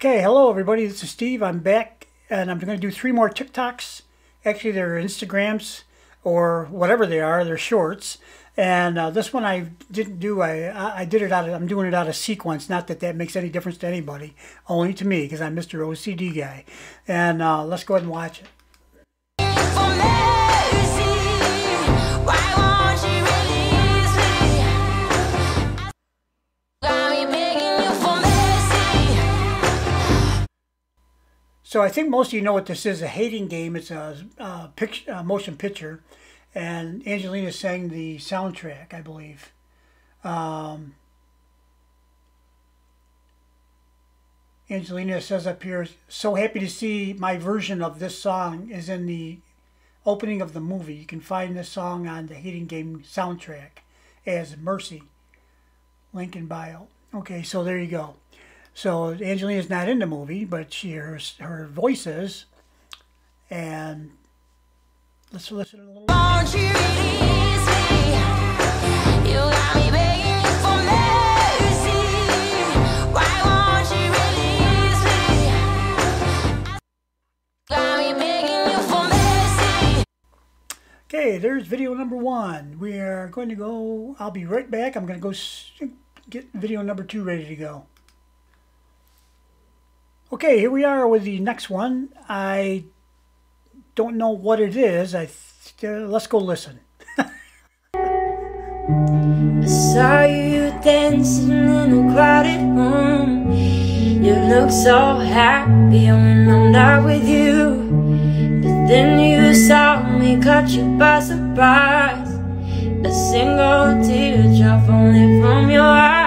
Okay, hello everybody, this is Steve. I'm back and I'm going to do 3 more TikToks. Actually, they're Instagrams or whatever they are, they're shorts. And this one I didn't do, I did it out of, I'm doing it out of sequence. Not that that makes any difference to anybody, only to me because I'm Mr. OCD guy. And let's go ahead and watch it. So I think most of you know what this is, a Hating Game. It's a motion picture, and Angelina sang the soundtrack, I believe. Angelina says up here, so happy to see my version of this song is in the opening of the movie. You can find this song on the Hating Game soundtrack as Mercy, link in bio. Okay, so there you go. So Angelina's not in the movie, but she hears her voices, and let's listen a little bit. Won't you release me? You got me begging for mercy. Why won't you release me? Got me begging you for mercy. Okay, there's video number 1. We are going to go, I'll be right back. I'm going to go get video number 2 ready to go. Okay, here we are with the next one. I don't know what it is. Let's go listen. I saw you dancing in a crowded room. You look so happy when I'm not with you. But then you saw me, caught you by surprise. A single teardrop falling from your eyes.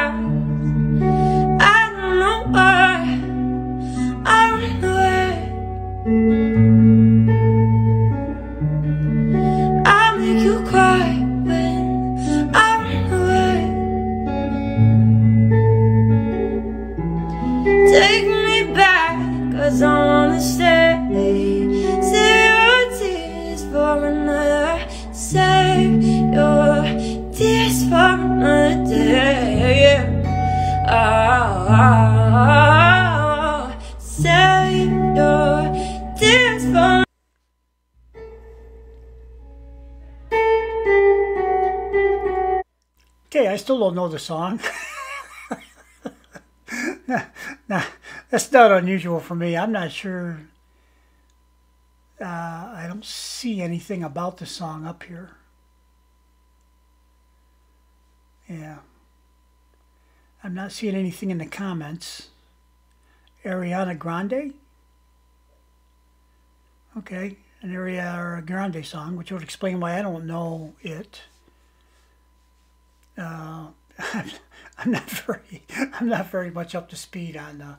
Okay, I still don't know the song. Nah, that's not unusual for me. I'm not sure. I don't see anything about the song up here. Yeah. I'm not seeing anything in the comments. Ariana Grande? Okay, an Ariana Grande song, which would explain why I don't know it. I'm not very much up to speed on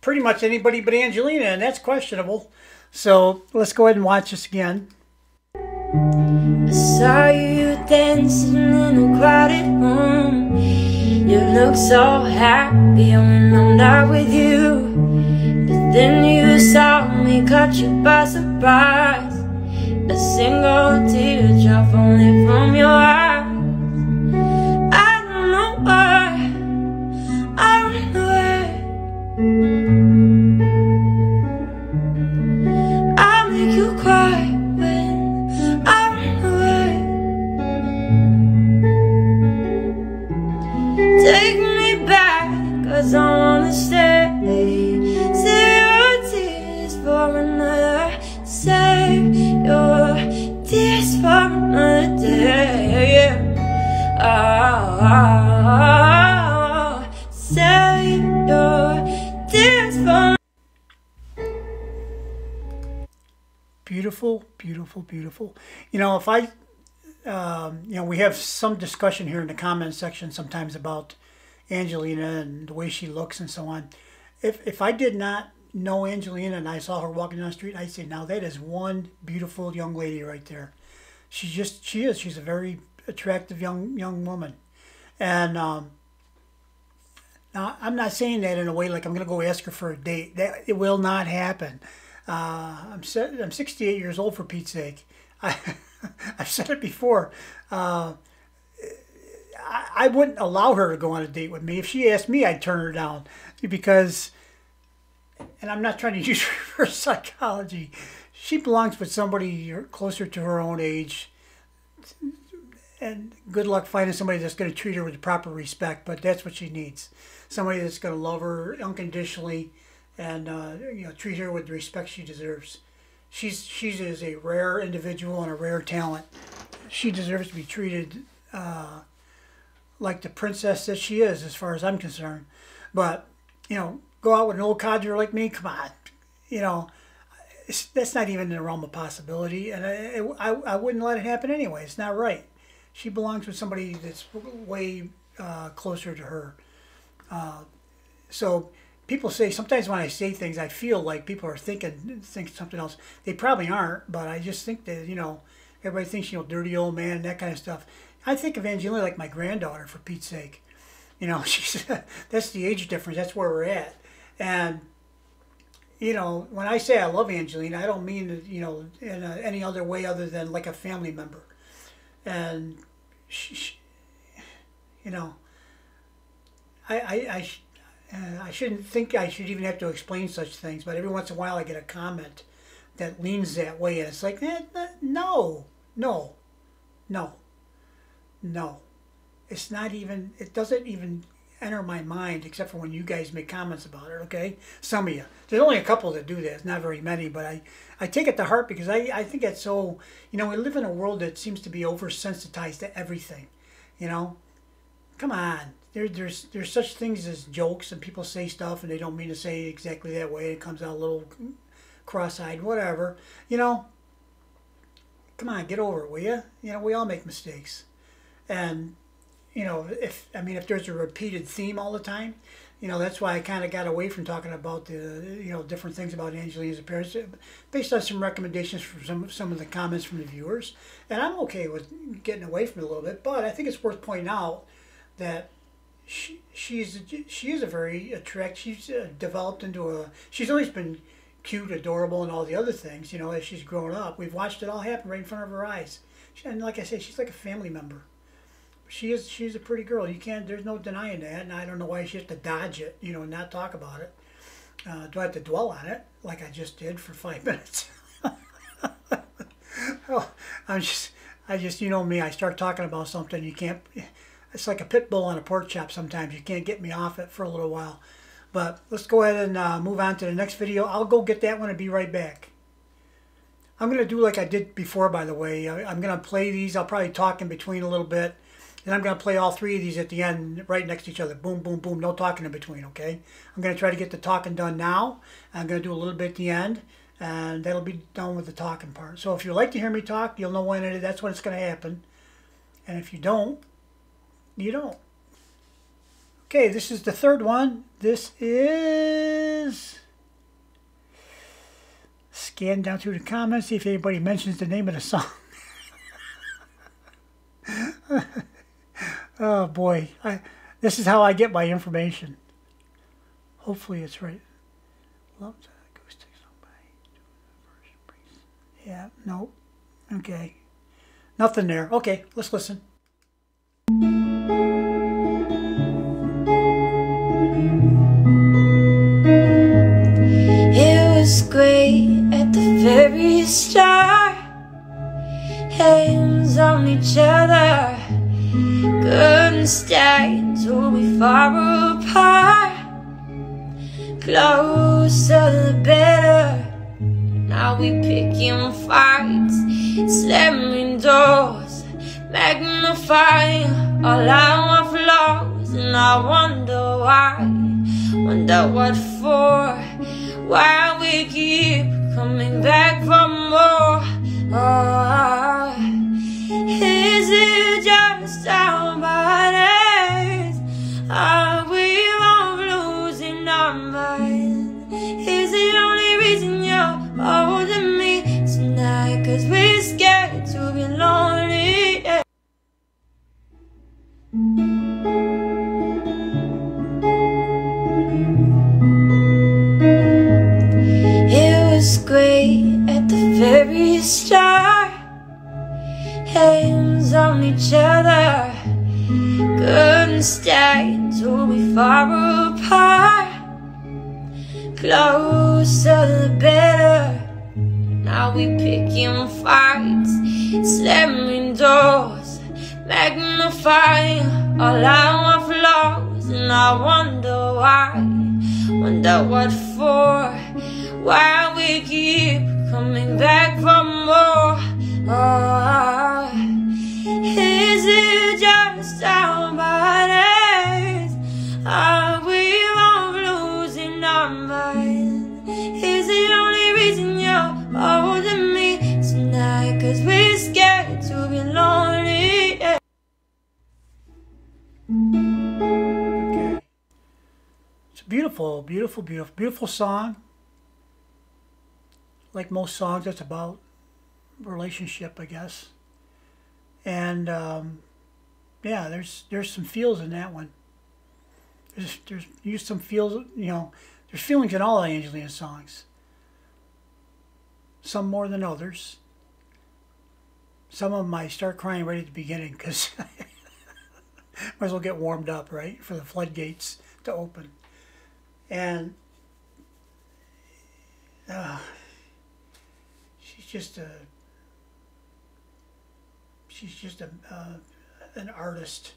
pretty much anybody but Angelina, and that's questionable. So let's go ahead and watch this again. I saw you dancing in a crowded room. You look so happy when I'm not with you. But then you saw me, caught you by surprise. A single teardrop falling from your eyes. I don't know why. I don't know why. I make you cry when I'm away. Take me back, 'cause I wanna stay. Save your tears for another. Save your tears for another day, yeah. Save your tears for. Beautiful, beautiful, beautiful. You know, if I, you know, we have some discussion here in the comment section sometimes about Angelina and the way she looks and so on. If I did not know Angelina and I saw her walking down the street, I say, now that is one beautiful young lady right there. She's a very attractive young woman. And now I'm not saying that in a way like I'm gonna go ask her for a date. That it will not happen. I'm 68 years old, for Pete's sake. I've said it before. I wouldn't allow her to go on a date with me. If she asked me, I'd turn her down, because, and I'm not trying to use reverse psychology, she belongs with somebody closer to her own age. And good luck finding somebody that's going to treat her with proper respect, but that's what she needs. Somebody that's going to love her unconditionally and you know, treat her with the respect she deserves. She is a rare individual and a rare talent. She deserves to be treated like the princess that she is, as far as I'm concerned. But, you know, go out with an old codger like me? Come on. You know, that's not even in the realm of possibility. And I wouldn't let it happen anyway. It's not right. She belongs with somebody that's way closer to her. So people say, sometimes when I say things, I feel like people are thinking something else. They probably aren't, but I just think that, you know, everybody thinks, you know, dirty old man, that kind of stuff. I think of Angelina like my granddaughter, for Pete's sake. You know, she's that's the age difference. That's where we're at. And, you know, when I say I love Angelina, I don't mean, you know, in any other way other than like a family member. And she, you know, I shouldn't think I should even have to explain such things, but every once in a while I get a comment that leans that way, and it's like, no. It's not even, it doesn't even enter my mind, except for when you guys make comments about it, okay? Some of you. There's only a couple that do that. It's not very many, but I take it to heart, because I think that's so, you know, we live in a world that seems to be oversensitized to everything, you know? Come on. There's such things as jokes, and people say stuff, and they don't mean to say it exactly that way. It comes out a little cross-eyed, whatever. You know, come on, get over it, will you? You know, we all make mistakes. And, you know, if there's a repeated theme all the time, you know, that's why I kind of got away from talking about the, you know, different things about Angelina's appearance, based on some recommendations from some of the comments from the viewers. And I'm okay with getting away from it a little bit, but I think it's worth pointing out that she is a very attractive, she's always been cute, adorable, and all the other things, you know, as she's grown up. We've watched it all happen right in front of her eyes. And like I said, she's like a family member. She's a pretty girl. You can't, there's no denying that, and I don't know why she has to dodge it, you know, and not talk about it. Do I have to dwell on it, like I just did for 5 minutes? Oh, I just, you know me, I start talking about something, you can't, it's like a pit bull on a pork chop sometimes. You can't get me off it for a little while. But let's go ahead and move on to the next video. I'll go get that one and be right back. I'm going to do like I did before, by the way. I'm going to play these. I'll probably talk in between a little bit. And I'm going to play all three of these at the end right next to each other. Boom, boom, boom. No talking in between, okay? I'm going to try to get the talking done now. I'm going to do a little bit at the end. And that'll be done with the talking part. So if you like to hear me talk, you'll know when it is. That's when it's going to happen. And if you don't, you don't. Okay, this is the third one. This is... Scan down through the comments, see if anybody mentions the name of the song. Oh boy, this is how I get my information. Hopefully it's right. Yeah, no. Okay. Nothing there. Okay, let's listen. It was great at the very start. Hands on each other, couldn't stay until we far apart. Closer the better. Now we picking fights, slamming doors, magnifying all our flaws. And I wonder why, wonder what for, why we keep coming back for more. Oh, is it just our bodies? Are we all losing our minds? Is the only reason you're holding me tonight? 'Cause we're scared to be lonely, yeah. It was great at the very start. Hands on each other, understand we'll be far apart. Closer the better. Now we picking fights, slamming doors, magnifying all our flaws. And I wonder why, wonder what for, why we keep coming back for more. Oh, is it just our bodies? Are we all losing our minds? Is the only reason you're holding me tonight? 'Cause we're scared to be lonely, yeah. Okay. It's a beautiful, beautiful, beautiful, beautiful song. Like most songs, that's about relationship, I guess. And yeah, there's some feels in that one. There's some feels, you know. There's feelings in all Angelina songs. Some more than others. Some of them I start crying right at the beginning because might as well get warmed up, right, for the floodgates to open. And she's just an artist,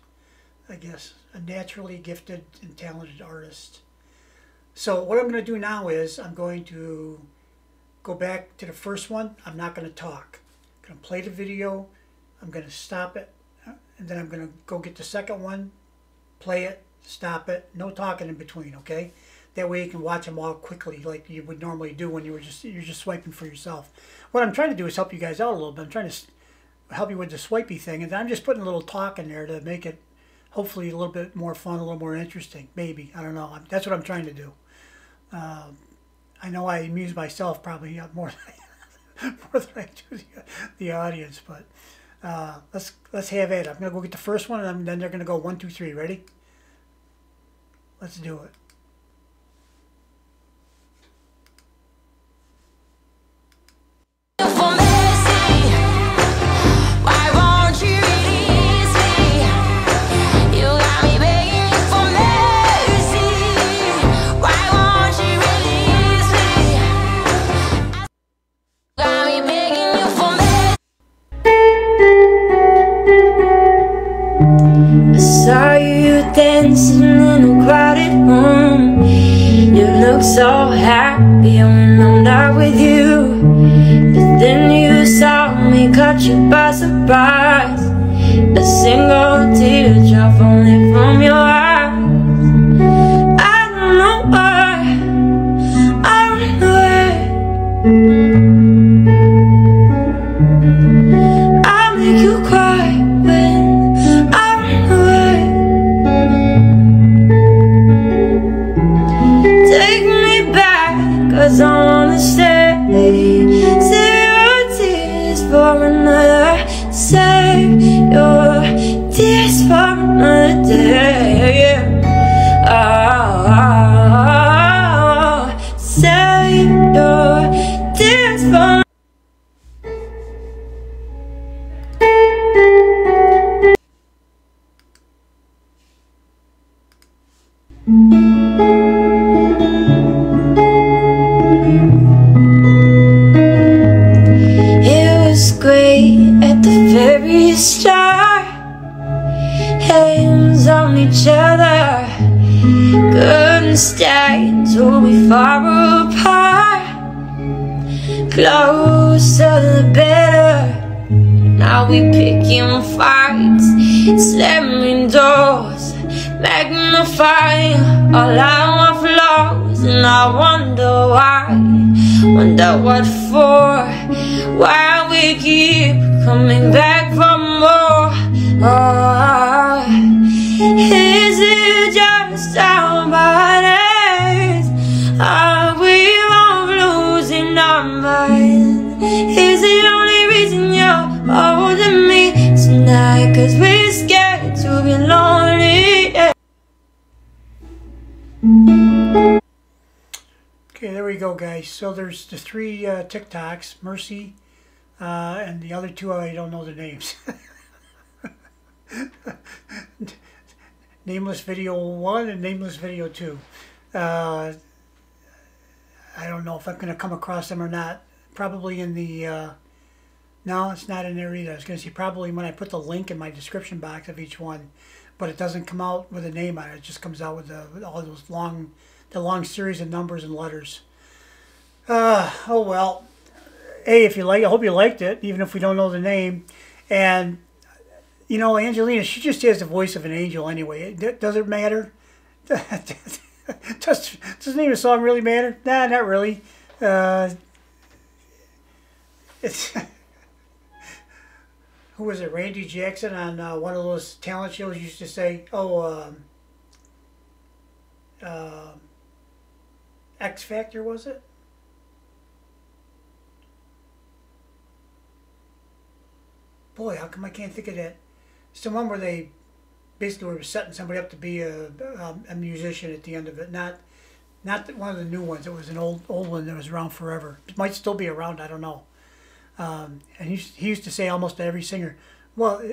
I guess, a naturally gifted and talented artist. So what I'm going to do now is I'm going to go back to the first one. I'm not going to talk. I'm going to play the video. I'm going to stop it, and then I'm going to go get the second one, play it, stop it, no talking in between, okay? That way you can watch them all quickly like you would normally do when you were you're just swiping for yourself. What I'm trying to do is help you guys out a little bit. I'm trying to help you with the swipey thing, and then I'm just putting a little talk in there to make it hopefully a little bit more fun, a little more interesting. Maybe, I don't know. That's what I'm trying to do. I know I amuse myself probably more than I do the audience, but let's have at it. I'm gonna go get the first one, and then they're gonna go 1, 2, 3. Ready? Let's do it. Dancing in a crowded room, you look so happy when I'm not with you. But then you saw me, caught you by surprise. A single teardrop falling from your eyes. I don't know why, I don't know why. Closer the better. Now we picking fights, slamming doors, magnifying all our flaws. And I wonder why, wonder what for, why we keep coming back for more. Oh, is it just our bodies? Are we losing our minds? Is the only reason you're holding me tonight? 'Cause we're scared to be lonely, yeah. Okay, there we go, guys. So there's the three TikToks, Mercy, and the other two I don't know the names. Nameless Video 1 and Nameless Video 2. I don't know if I'm going to come across them or not. Probably in the... no, it's not in there either. I was going to say probably when I put the link in my description box of each one, but it doesn't come out with a name on it. It just comes out with, all those long, the long series of numbers and letters. Oh well. Hey, if you like, I hope you liked it, even if we don't know the name. And you know, Angelina, she just has the voice of an angel anyway. Does it matter? Does the name of the song really matter? Nah, not really. It's. Who was it? Randy Jackson on one of those talent shows used to say, "Oh, X Factor was it?" Boy, how come I can't think of that? It's the one where they basically were setting somebody up to be a musician at the end of it. Not one of the new ones. It was an old one that was around forever. It might still be around. I don't know. And he used to say almost to every singer, well,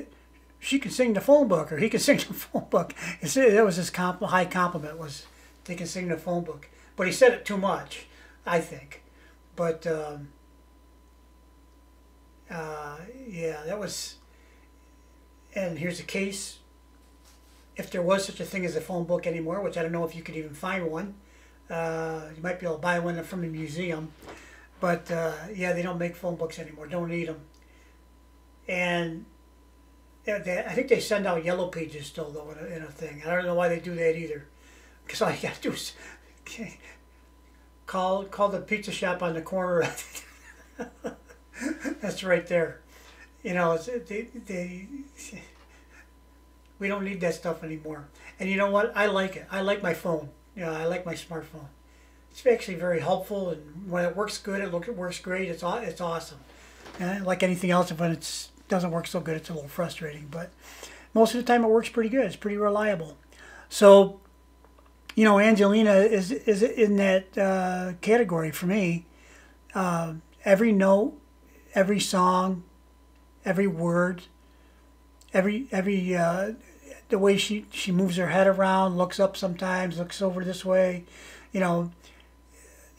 she can sing the phone book, or he can sing the phone book. That was his high compliment, was they can sing the phone book. But he said it too much, I think. But, yeah, that was, and here's the case, if there was such a thing as a phone book anymore, which I don't know if you could even find one. You might be able to buy one from the museum. But, yeah, they don't make phone books anymore. Don't need them. And I think they send out yellow pages still, though, in a thing. I don't know why they do that either. Because all you got to do is call the pizza shop on the corner. That's right there. You know, we don't need that stuff anymore. And you know what? I like it. I like my phone. You know, I like my smartphone. It's actually very helpful, and when it works good, it works great. It's awesome. And like anything else, when it doesn't work so good, it's a little frustrating. But most of the time, it works pretty good. It's pretty reliable. So, you know, Angelina is in that category for me. Every note, every song, every word, every the way she moves her head around, looks up sometimes, looks over this way. You know,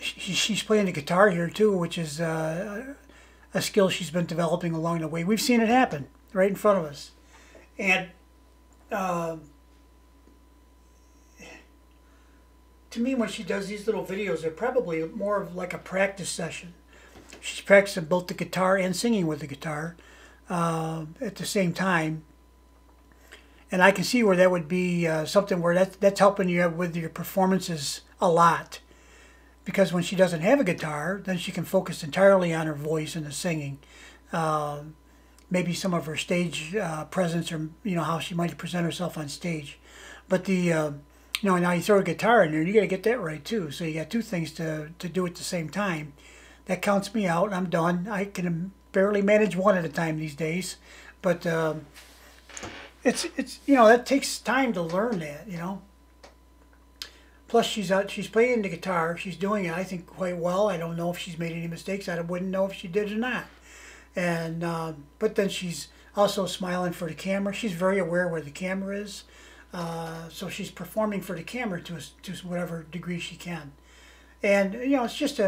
she's playing the guitar here too, which is a skill she's been developing along the way. We've seen it happen right in front of us. And to me, when she does these little videos, they're probably more of like a practice session. She's practicing both the guitar and singing with the guitar at the same time. And I can see where that would be something where that's helping you with your performances a lot. Because when she doesn't have a guitar, then she can focus entirely on her voice and the singing. Maybe some of her stage presence, or you know, how she might present herself on stage. But the you know, now you throw a guitar in there, you got to get that right too. So you got two things to do at the same time. That counts me out. I'm done. I can barely manage one at a time these days. But it's you know, that takes time to learn that, you know. Plus she's playing the guitar. She's doing it, I think, quite well. I don't know if she's made any mistakes. I wouldn't know if she did or not. And but then she's also smiling for the camera. She's very aware where the camera is. So she's performing for the camera to whatever degree she can. And you know, it's just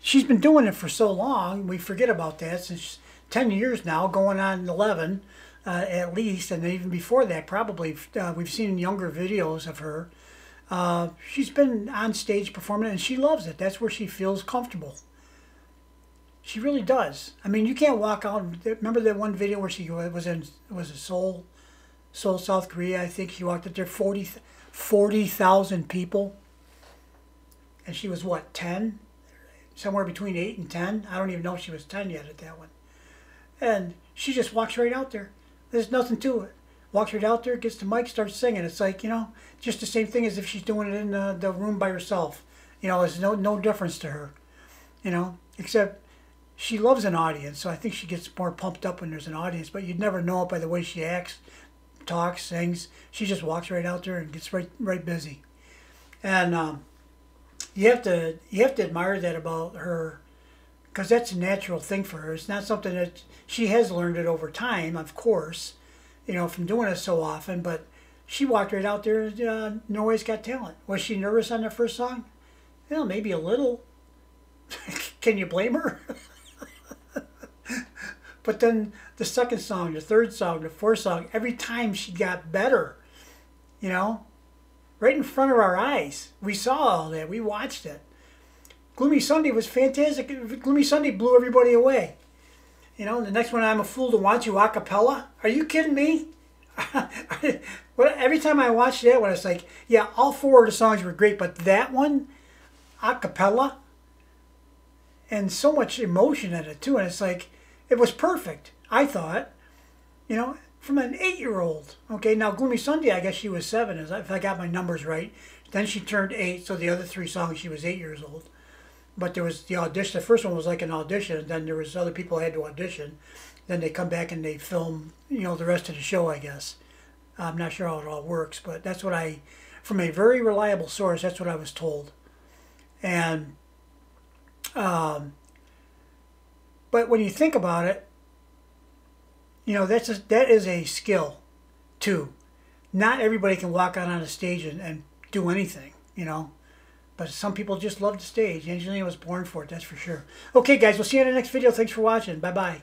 she's been doing it for so long. We forget about that since 10 years now, going on 11 at least, and even before that probably. We've seen younger videos of her. She's been on stage performing, and she loves it. That's where she feels comfortable. She really does. I mean, you can't walk out. Remember that one video where she was in Seoul, South Korea, I think? She walked up there, 40,000 people, and she was what, 10? Somewhere between 8 and 10. I don't even know if she was 10 yet at that one. And she just walks right out there. There's nothing to it. Walks right out there, gets the mic, starts singing. It's like, you know, just the same thing as if she's doing it in the room by herself. You know, there's no difference to her. You know, except she loves an audience, so I think she gets more pumped up when there's an audience. But you'd never know it by the way she acts, talks, sings. She just walks right out there and gets right busy. And you have to admire that about her. Because that's a natural thing for her. It's not something that she has learned it over time, of course. you know, from doing it so often, but she walked right out there and Norway's Got Talent. Was she nervous on the first song? Well, maybe a little. Can you blame her? But then the second song, the third song, the fourth song, every time she got better, you know, right in front of our eyes. We saw all that. We watched it. Gloomy Sunday was fantastic. Gloomy Sunday blew everybody away. You know, the next one, I'm a Fool to Want You, acapella. Are you kidding me? Every time I watched that one, it's like, yeah, all four of the songs were great, but that one, acapella, and so much emotion in it too. And it's like, it was perfect, I thought, you know, from an 8-year-old. Okay, now Gloomy Sunday, I guess she was 7, if I got my numbers right. Then she turned 8, so the other 3 songs, she was 8 years old. But there was the audition. The first one was like an audition, and then there was other people had to audition. Then they come back and they film, you know, the rest of the show, I guess. I'm not sure how it all works, but that's what I, from a very reliable source, that's what I was told. And, but when you think about it, you know, that is a skill, too. Not everybody can walk out on a stage and do anything, you know. But some people just love the stage. Angelina was born for it, that's for sure. Okay, guys, we'll see you in the next video. Thanks for watching. Bye-bye.